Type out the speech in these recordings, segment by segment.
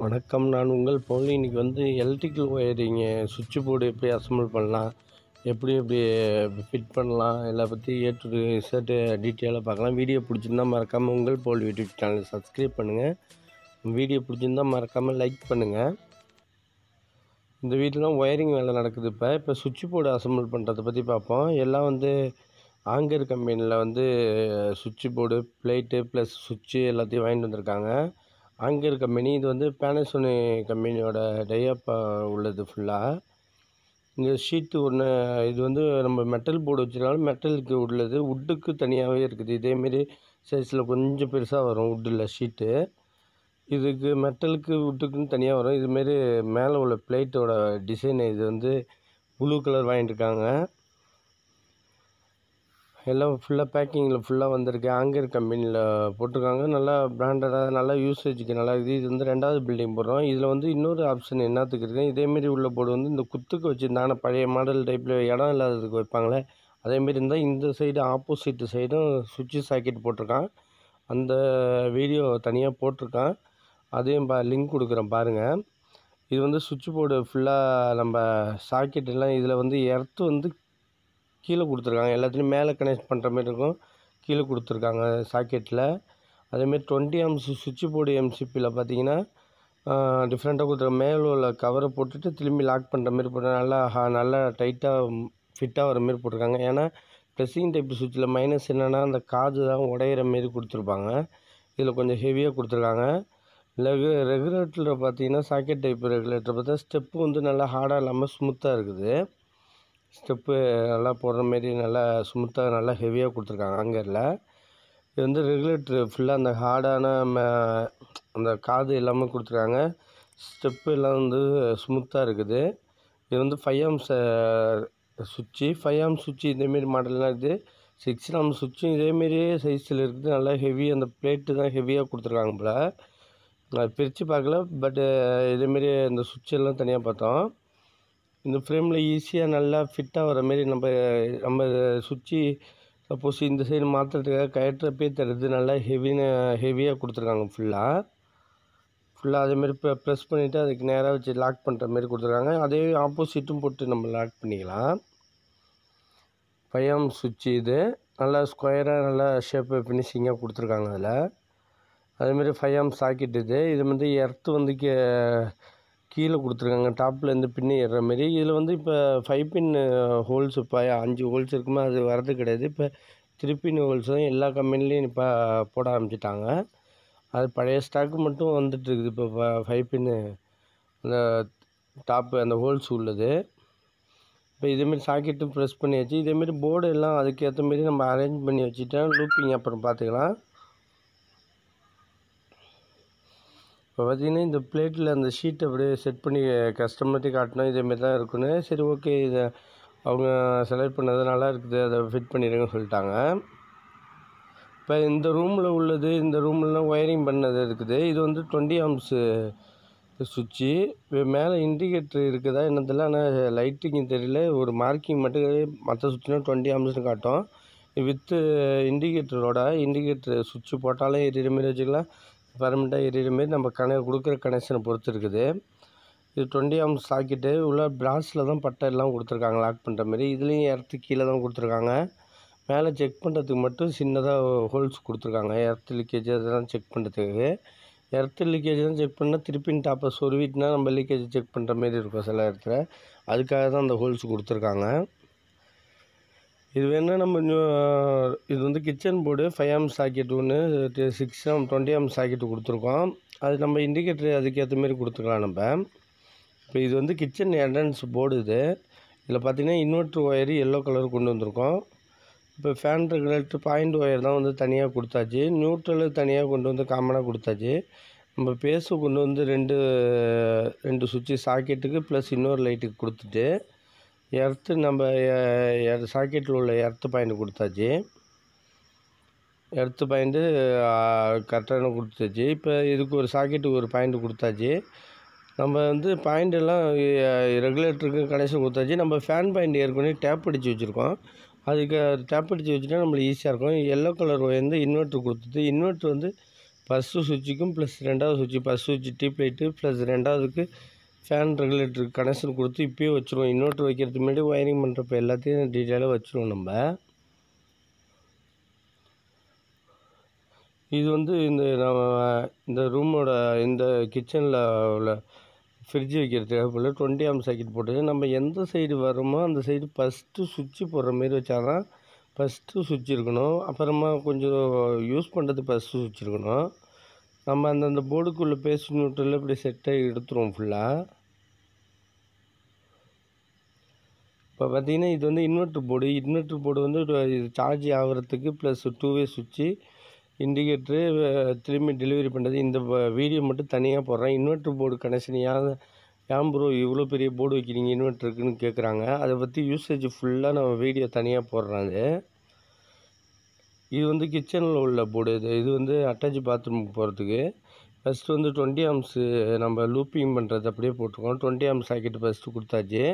வணக்கம், நான் உங்கள் போல். இன்றைக்கி வந்து எலக்ட்ரிக்கல் ஒயரிங்கு சுவிட்சு போர்டு எப்படி அசம்பிள் பண்ணலாம், எப்படி எப்படி ஃபிட் பண்ணலாம், எல்லா பற்றி ஏ டு இசட் டீட்டெயிலாக பார்க்கலாம். வீடியோ பிடிச்சிருந்தா மறக்காமல் உங்கள் போல் யூடியூப் சேனலை சப்ஸ்கிரைப் பண்ணுங்கள். வீடியோ பிடிச்சிருந்தா மறக்காமல் லைக் பண்ணுங்கள். இந்த வீட்டில் ஒயரிங் வேலை நடக்குது. இப்போ சுவிட்சு போர்டு அசம்பிள் பண்ணுறதை பற்றி பார்ப்போம். எல்லாம் வந்து ஆங்கர் கம்பெனியில் வந்து சுவிட்சு போர்டு பிளேட்டு ப்ளஸ் சுவிட்சு எல்லாத்தையும் வாங்கிட்டு வந்திருக்காங்க. ஆங்கர் கம்பெனி இது வந்து பேனசோனிக் கம்பெனியோட டையப்பா உள்ளது ஃபுல்லாக. இங்கே ஷீட்டு ஒன்று, இது வந்து நம்ம மெட்டல் போர்டு வச்சுருந்தாலும் மெட்டலுக்கு உள்ளது, உட்டுக்கு தனியாகவே இருக்குது. இதேமாரி சைஸில் கொஞ்சம் பெருசாக வரும் உட்டில் ஷீட்டு. இதுக்கு மெட்டலுக்கு உட்டுக்குன்னு தனியாக வரும். இதுமாரி மேலே உள்ள பிளேட்டோட டிசைன் இது வந்து ப்ளூ கலர் வாங்கிட்டுருக்காங்க. எல்லாம் ஃபுல்லாக பேக்கிங்கில் ஃபுல்லாக வந்திருக்கு. ஆங்கர் கம்பெனியில் போட்டிருக்காங்க. நல்லா பிராண்டடாக நல்லா யூசேஜுக்கு நல்லா இருக்குது. இது வந்து ரெண்டாவது பில்டிங் போடுறோம். இதில் வந்து இன்னொரு ஆப்ஷன் என்னத்துக்கு இருக்குது, இதேமாரி உள்ள போர்டு வந்து இந்த குத்துக்கு வச்சுருந்தாங்க. பழைய மாடல் டைப்பில் இடம் இல்லாததுக்கு வைப்பாங்களே, அதேமாரி இருந்தால் இந்த சைடு ஆப்போசிட் சைடும் சுவிட்சு சாக்கெட் போட்டிருக்கான். அந்த வீடியோ தனியாக போட்டிருக்கான், அதையும் லிங்க் கொடுக்குறேன் பாருங்கள். இது வந்து சுவிட்சு போர்டு ஃபுல்லாக நம்ம சாக்கெட்டெல்லாம் இதில் வந்து எர்த்து வந்து கீழே கொடுத்துருக்காங்க. எல்லாத்துலேயும் மேலே கனெக்ட் பண்ணுற மாதிரி இருக்கும், கீழே கொடுத்துருக்காங்க சாக்கெட்டில். அதேமாரி 20 amps சுவிட்சு போர்டு எம்சிபியில் பார்த்தீங்கன்னா டிஃப்ரெண்ட்டாக கொடுத்துருக்காங்க. மேலே உள்ள கவரை போட்டுட்டு திரும்பி லாக் பண்ணுற மாரி போட்டு நல்லா டைட்டாக ஃபிட்டாக வர மாரி போட்டிருக்காங்க. ஏன்னா ப்ரெஸ்ஸிங் டைப் சுவிட்சில் மைனஸ் என்னென்னா அந்த காது தான் உடையிற மாரி கொடுத்துருப்பாங்க. இதில் கொஞ்சம் ஹெவியாக கொடுத்துருக்காங்க. ரெகுலேட்டரில் பார்த்தீங்கன்னா சாக்கெட் டைப் ரெகுலேட்டர் பார்த்தா ஸ்டெப்பு வந்து நல்லா ஹார்டாக இல்லாமல் ஸ்மூத்தாக இருக்குது. ஸ்டெப்பு நல்லா போடுற மாரி நல்லா ஸ்மூத்தாக நல்லா ஹெவியாக கொடுத்துருக்காங்க ஆங்கரில். இது வந்து ரெகுலேட்ரு ஃபுல்லாக அந்த ஹார்டான அந்த காது எல்லாமே கொடுத்துருக்காங்க. ஸ்டெப்பு எல்லாம் வந்து ஸ்மூத்தாக இருக்குது. இது வந்து 5 amps சுவிட்சு, 5 amps சுவிட்சு இதேமாரி மாடல்லாம் இருக்குது. 6 amps சுவிட்சு இதேமாரியே சைஸில் இருக்குது. நல்லா ஹெவி அந்த பிளேட்டு தான் ஹெவியாக கொடுத்துருக்காங்க போல். நான் பிரித்து பார்க்கல, பட்டு இதேமாரி அந்த சுவிட்செல்லாம் தனியாக பார்த்தோம். இந்த ஃப்ரேமில் ஈஸியாக நல்லா ஃபிட்டாக வர மாரி நம்ம சுவிட்சு சப்போஸ் இந்த சைடு மாற்றுறதுக்காக கயற்றப்பே தருது. நல்லா ஹெவியாக கொடுத்துருக்காங்க ஃபுல்லாக அதேமாரி ப்ரெஸ் பண்ணிவிட்டு அதுக்கு நேராக வச்சு லாக் பண்ணுற மாரி கொடுத்துருக்காங்க. அதே ஆப்போசிட்டும் போட்டு நம்ம லாக் பண்ணிக்கலாம். 5 amps சுவிட்சு இது நல்லா ஸ்கொயராக நல்லா ஷேப்பு ஃபினிஷிங்காக கொடுத்துருக்காங்க. அதில் அதேமாரி 5 amps சாக்கெட் இது. இது வந்து எர்த்து வந்து கீழே கொடுத்துருக்காங்க, டாப்லேருந்து பின்னே ஏறுற மாரி. இதில் வந்து இப்போ 5 pin ஹோல்ஸ், இப்போ 5 holes இருக்குமா, அது வரது கிடையாது. இப்போ 3 pin ஹோல்ஸ் தான் எல்லா கம்பெனிலையும் இப்போ போட ஆரம்பிச்சிட்டாங்க. அது பழைய ஸ்டாக்கு மட்டும் வந்துட்டுருக்குது. இப்போ 5 pin அந்த டாப்பு அந்த ஹோல்ஸ் உள்ளது. இப்போ இதேமாரி சாக்கெட்டும் ப்ரெஸ் பண்ணி வச்சு இதேமாரி போர்டு எல்லாம் அதுக்கேற்ற மாரி நம்ம அரேஞ்ச் பண்ணி வச்சுட்டா லூப்பிங் அப்புறம் பார்த்துக்கலாம். இப்போ பார்த்திங்கன்னா இந்த பிளேட்டில் அந்த ஷீட் அப்படியே செட் பண்ணி கஸ்டமர்ட்டே காட்டினோம். இதேமாரி தான் இருக்குன்னு சரி ஓகே, இதை அவங்க செலக்ட் பண்ணது நல்லா இருக்குது, அதை ஃபிட் பண்ணிடுங்கன்னு சொல்லிட்டாங்க. இப்போ இந்த ரூமில் உள்ளது, இந்த ரூம்லாம் ஒயரிங் பண்ணது இருக்குது. இது வந்து 20 amps சுவிட்சு. மேலே இண்டிகேட்டர் இருக்குதா என்னதில்லை, ஆனால் லைட்டிங் தெரியல, ஒரு மார்க்கிங் மட்டும். மற்ற சுவிட்சுனா 20 amps காட்டும். வித்து இண்டிகேட்டர் சுவிட்சு போட்டாலும் எரியிற மாரி வச்சுக்கலாம், பர்மனெண்ட்டாக எரியிற மாரி நம்ம கொடுக்குற கனெக்ஷனை பொறுத்து இருக்குது. இது 20 amps சாக்கெட்டு உள்ள பிராஸில் தான் பட்டை எல்லாம் கொடுத்துருக்காங்க லாக் பண்ணுற மாரி. இதுலேயும் எர்த்து கீழே தான் கொடுத்துருக்காங்க. மேலே செக் பண்ணுறதுக்கு மட்டும் சின்னதாக ஹோல்ஸ் கொடுத்துருக்காங்க, எர்த்து லீக்கேஜ் அதெல்லாம் செக் பண்ணுறதுக்கு. எர்த்து லீக்கேஜ் தான் செக் பண்ணால் திருப்பின் டாப்பை சொருவிட்டுனா நம்ம லீக்கேஜ் செக் பண்ணுற மாரி இருக்கும் சில இடத்துல. அதுக்காக தான் அந்த ஹோல்ஸ் கொடுத்துருக்காங்க. இது வேணால் நம்ம இது வந்து கிச்சன் போர்டு 5 amps சாக்கெட் ஒன்று, 6 amps 20 amps சாக்கெட்டு கொடுத்துருக்கோம். அது நம்ம இண்டிகேட்டர் அதுக்கேற்ற மாரி கொடுத்துக்கலாம் நம்ம. இப்போ இது வந்து கிச்சன் என்ட்ரன்ஸ் போர்டு. இது இதில் பார்த்திங்கன்னா இன்வெர்ட்ரு ஒயரு எல்லோ கலர் கொண்டு வந்திருக்கோம். இப்போ ஃபேன் ரெகுலேட்டர் பாயிண்ட் ஒயர் தான் வந்து தனியாக கொடுத்தாச்சு. நியூட்ரலு தனியாக கொண்டு வந்து காமனாக கொடுத்தாச்சு. நம்ம பேஸு கொண்டு வந்து ரெண்டு சுவிட்சு சாக்கெட்டுக்கு ப்ளஸ் இன்னொரு லைட்டுக்கு கொடுத்துட்டு எர்த்து நம்ம சாக்கெட்டில் உள்ள எர்த்து பாயிண்ட் கொடுத்தாச்சு. எர்த்து பாயிண்ட்டு கரெக்டாக கொடுத்தாச்சு. இப்போ இதுக்கு ஒரு சாக்கெட்டுக்கு ஒரு பாயிண்ட் கொடுத்தாச்சு. நம்ம வந்து பாயிண்ட் எல்லாம் ரெகுலேட்டருக்கு கனெக்ஷன் கொடுத்தாச்சு. நம்ம ஃபேன் பாயிண்ட் ஏற்கனவே டேப் அடித்து வச்சுருக்கோம். அதுக்கு டேப் அடித்து வச்சுட்டா நம்மளுக்கு ஈஸியாக இருக்கும். எல்லோ கலர் வந்து இன்வெர்ட்ரு கொடுத்துட்டு இன்வெர்ட்ரு வந்து First switch plus rendav switch. First switch T plate plus rendav fan regulator connection கொடுத்து இப்பே வச்சிரோம் இன்வெர்ட்டர் வைக்கிறதுக்கு முன்னாடி வயரிங் பண்றப்ப எல்லாத்தையும் டீடைலா வச்சிரோம் நம்ம இது வந்து இந்த ரூமோட இந்த கிச்சன்ல உள்ள ஃப்ரிட்ஜ் வைக்கிறதுக்கு போல 20 ஆம் சர்க்யூட் போட்டு நம்ம எந்த சைடு வரமோ அந்த சைடு ஃபர்ஸ்ட் ஸ்விட்ச் போற மாதிரி வச்சாதான் ஃபர்ஸ்ட் ஸ்விட்ச் இருக்கணும் அப்புறமா கொஞ்சம் யூஸ் பண்றது ஃபர்ஸ்ட் ஸ்விட்ச் இருக்கணும் நம்ம அந்த போர்டுக்குள்ள பேஸ் நியூட்ரல் இப்படி செட் ஆகி எடுத்துறோம் ஃபுல்லா இப்ப பாத்தீங்கன்னா இது வந்து இன்வெர்ட்டர் போர்டு வந்து சார்ஜ் ஆவறதுக்கு ப்ளஸ் 2-வே சுவிட்ச் இண்டிகேட்டர் திரும்பி டெலிவரி பண்றது இந்த வீடியோ மட்டும் தனியா போடுறேன் இன்வெர்ட்டர் போர்டு கனெக்ஷன் ஏன் bro இவ்ளோ பெரிய போர்டு வைக்கிறீங்க இன்வெர்ட்டர் இருக்குன்னு கேக்குறாங்க அத பத்தி யூசேஜ் ஃபுல்லா நம்ம வீடியோ தனியா போடுறாங்க இது வந்து கிச்சன்ல உள்ள போர்டு இது வந்து அட்டாச் பாத்ரூம் போறதுக்கு ஃபர்ஸ்ட் வந்து 20 ஆம்ஸ் நம்ம லூப்பிங் பண்றது அப்படியே போட்டுறோம் 20 ஆம்ஸ் சாக்கெட் ஃபர்ஸ்ட் கொடுத்தாச்சு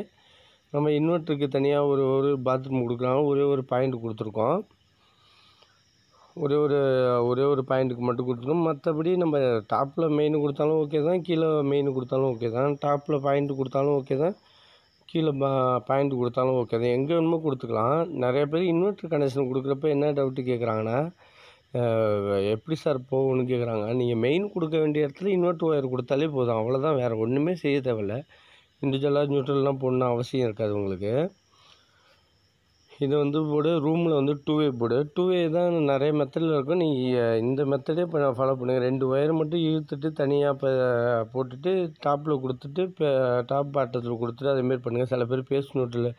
நம்ம இன்வெர்ட்டருக்கு தனியா ஒரு பாத்ரூம் கொடுக்கறாங்க ஒரே ஒரு பாயிண்ட் கொடுத்துறோம் ஒரே ஒரு பாயிண்ட்க்கு மட்டும் கொடுத்துறோம் மத்தபடி நம்ம டாப்ல மெயின் கொடுத்தாலும் ஓகே தான் கீழ மெயின் கொடுத்தாலும் ஓகே தான் டாப்ல பாயிண்ட் கொடுத்தாலும் ஓகே தான் கீழ பாயிண்ட் கொடுத்தாலும் ஓகே தான் எங்க வேணுமோ கொடுத்துக்கலாம் நிறைய பேர் இன்வெர்ட்டர் கனெக்ஷன் கொடுக்கறப்ப என்ன டவுட் கேக்குறாங்கன்னா எப்படி சார் போவுன்னு கேக்குறாங்க நீங்க மெயின் கொடுக்க வேண்டிய இடத்துல இன்வெர்ட்டர் வயர் கொடுத்தாலே போதும் அவ்வளவுதான் வேற ஒண்ணுமே செய்ய தேவையில்ல இன்டிஜுவலா நியூட்ரல்லாம் போடணும் அவசியம் இருக்காது உங்களுக்கு இது வந்து போர்டு ரூம்ல வந்து 2-வே போர்டு 2-வே தான் நிறைய மெத்தட்ல இருக்கும் நீங்க இந்த மெத்தடே ஃபாலோ பண்ணுங்க ரெண்டு வயர் மட்டும் இழுத்துட்டு தனியா போட்டுட்டு டாப்ல கொடுத்துட்டு டாப் பாட்டத்துல கொடுத்துட்டு அதே மாதிரி பண்ணுங்க சில பேர் பேஸ் நோட்ல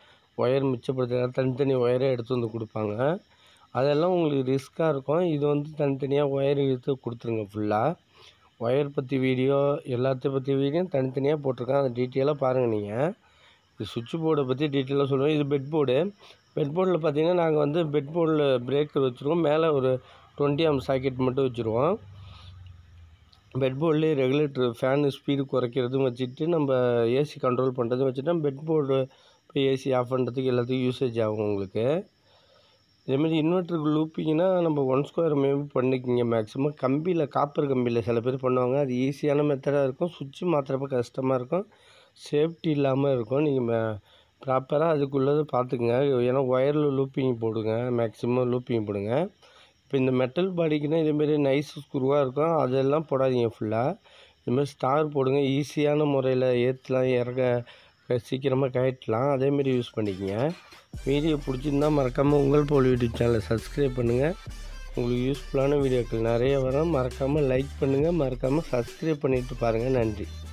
வயர் மிச்சப்படுத்தற தனித்தனி வயரே எடுத்து வந்து கொடுப்பாங்க அதெல்லாம் உங்களுக்கு ரிஸ்கா இருக்கும் இது வந்து தனித்தனியா வயர் இழுத்து கொடுத்துருங்க ஃபுல்லா வயர் பத்தி வீடியோ எல்லாத்தையும் பத்தி வீடியோ தனித்தனியா போட்டுருக்கேன் அந்த டீடைலா பாருங்க நீங்க சுவிட்ச் போர்ட பத்தி டீடைலா சொல்றேன் இது பெட் போர்டு பெட்போர்ட்ல பாத்தீங்கன்னா நாங்க வந்து பெட்போர்ட்ல பிரேக்கர் வச்சிருக்கோம் மேலே ஒரு 20 ஆம் சாக்கெட் மட்டும் வச்சிருவோம் பெட்போர்ட்ல ரெகுலேட்டர் ஃபேன் ஸ்பீடு குறைக்கிறதும் வச்சிட்டு நம்ம ஏசி கண்ட்ரோல் பண்றதும் வச்சிட்டா பெட்போர்ட் போய் ஏசி ஆஃப் பண்றதுக்கு எல்லாத்துக்கும் யூசேஜ் ஆகும் உங்களுக்கு இதே மாதிரி இன்வெர்ட்டருக்கு லூப்பிங்னா நம்ம 1 ஸ்கொயர் மேம் பண்ணிக்கிங்க மேக்ஸिमम கம்பியில காப்பர் கம்பியில சில பேர் பண்ணுவாங்க அது ஈஸியான மெத்தடா இருக்கும் சுவிட்ச் மாத்தறப்ப கஷ்டமா இருக்கும் சேஃப்டி இல்லாம இருக்கும் நீங்க ப்ராப்பரா அதுக்குள்ளது பாத்துக்கங்க ஏனா வயர்ல லூப்பிங் போடுங்க மேக்ஸिमम லூப்பிங் போடுங்க இப்போ இந்த மெட்டல் பாடிக்குனா இதே மாதிரி நைஸ் ஸ்க்ரூவா இருக்கும் அதெல்லாம் போடாதீங்க ஃபுல்லா இந்த மாதிரி ஸ்டார் போடுங்க ஈஸியான முறையில் ஏத்தலாம் இறக்க சீக்கிரமா கைட்டலாம் அதே மாதிரி யூஸ் பண்ணிக்கங்க வீடியோ பிடிச்சிருந்தா மறக்காம உங்கள் போல் YouTube சேனலை Subscribe பண்ணுங்க உங்களுக்கு யூஸ்புல்லான வீடியோக்கள் நிறைய வரும் மறக்காம லைக் பண்ணுங்க மறக்காம Subscribe பண்ணிட்டு பாருங்க நன்றி